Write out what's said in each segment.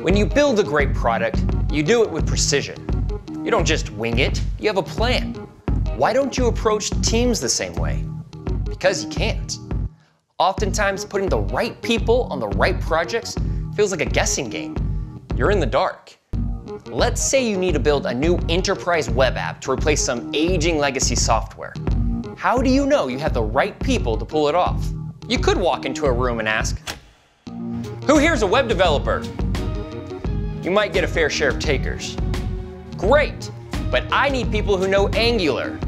When you build a great product, you do it with precision. You don't just wing it, you have a plan. Why don't you approach teams the same way? Because you can't. Oftentimes, putting the right people on the right projects feels like a guessing game. You're in the dark. Let's say you need to build a new enterprise web app to replace some aging legacy software. How do you know you have the right people to pull it off? You could walk into a room and ask, "Who here's a web developer?" You might get a fair share of takers. "Great, but I need people who know Angular."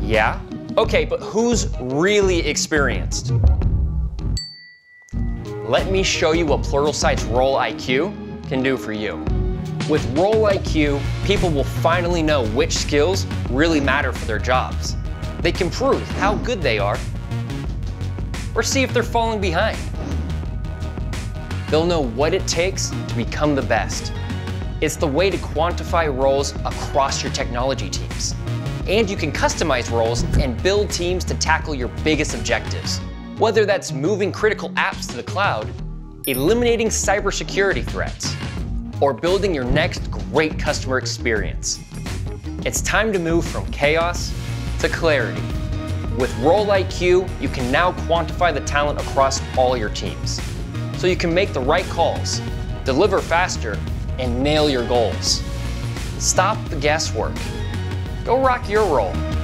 "Yeah? Okay, but who's really experienced?" Let me show you what Pluralsight's Role IQ can do for you. With Role IQ, people will finally know which skills really matter for their jobs. They can prove how good they are or see if they're falling behind. They'll know what it takes to become the best. It's the way to quantify roles across your technology teams. And you can customize roles and build teams to tackle your biggest objectives. Whether that's moving critical apps to the cloud, eliminating cybersecurity threats, or building your next great customer experience. It's time to move from chaos to clarity. With Role IQ, you can now quantify the talent across all your teams, so you can make the right calls, deliver faster, and nail your goals. Stop the guesswork. Go rock your role.